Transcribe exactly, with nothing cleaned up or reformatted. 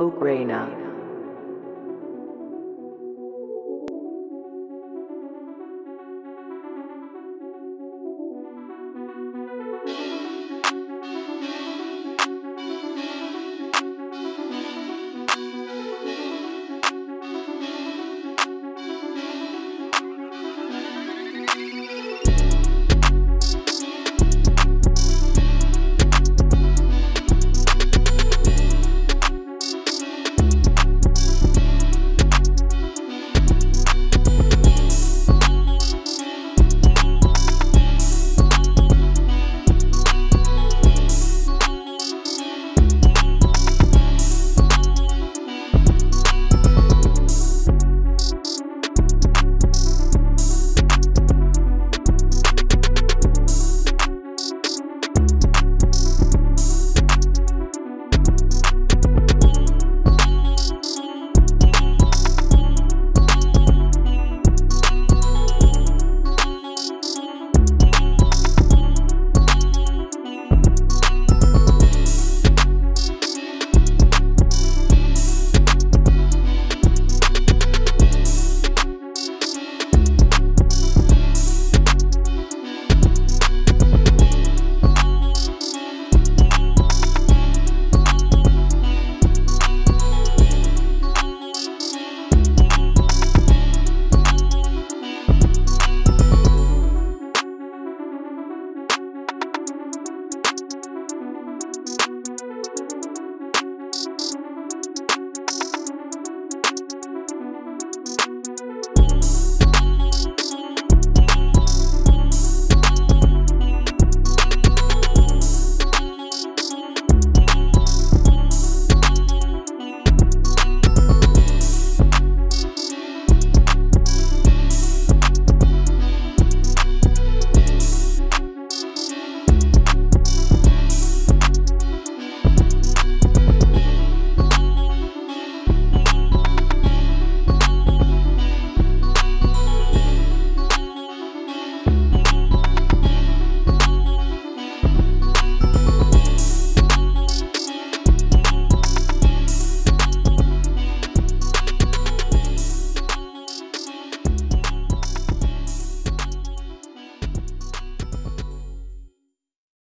Ochrana.